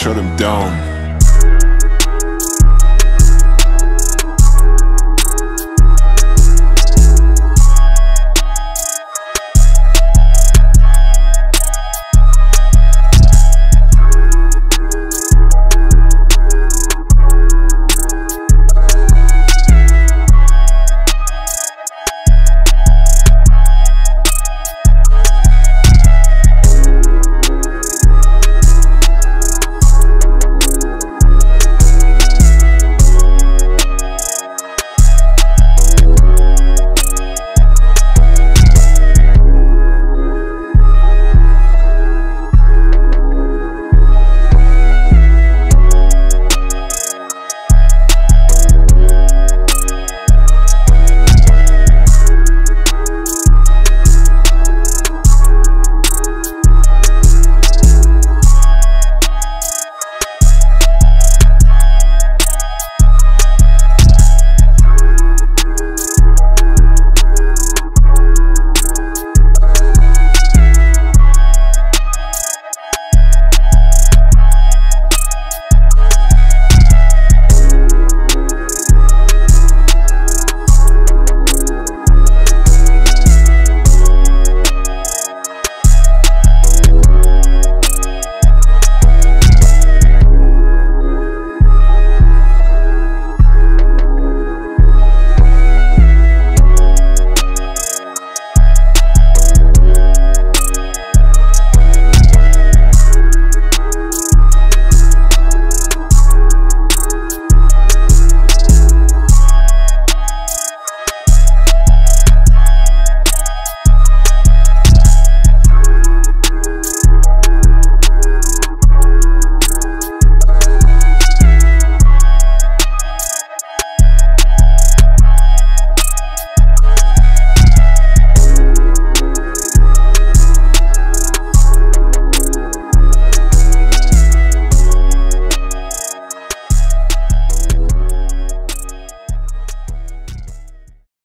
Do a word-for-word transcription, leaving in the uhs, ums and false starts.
shut him down.